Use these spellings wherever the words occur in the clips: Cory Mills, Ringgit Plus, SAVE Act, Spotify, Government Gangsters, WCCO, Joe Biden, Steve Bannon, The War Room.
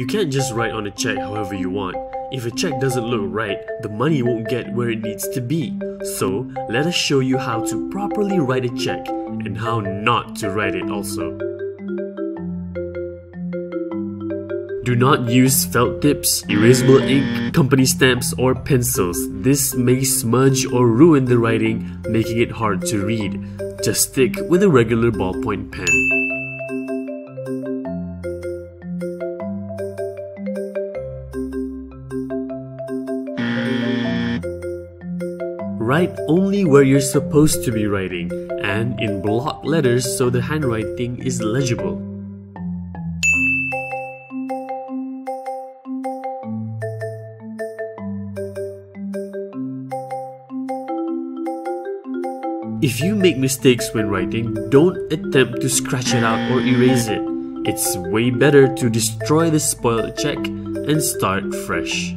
You can't just write on a check however you want. If a check doesn't look right, the money won't get where it needs to be. So, let us show you how to properly write a check and how not to write it also. Do not use felt tips, erasable ink, company stamps or pencils. This may smudge or ruin the writing, making it hard to read. Just stick with a regular ballpoint pen. Write only where you're supposed to be writing and in block letters so the handwriting is legible. If you make mistakes when writing, don't attempt to scratch it out or erase it. It's way better to destroy the spoiled check and start fresh.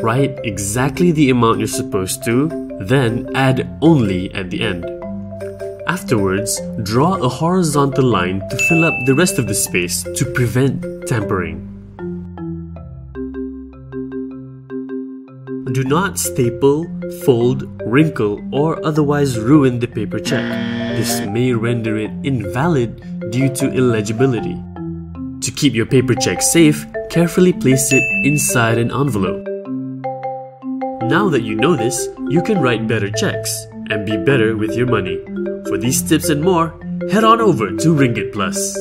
Write exactly the amount you're supposed to, then add only at the end. Afterwards, draw a horizontal line to fill up the rest of the space to prevent tampering. Do not staple, fold, wrinkle, or otherwise ruin the paper check. This may render it invalid due to illegibility. To keep your paper check safe, carefully place it inside an envelope. Now that you know this, you can write better checks and be better with your money. For these tips and more, head on over to Ringgit Plus.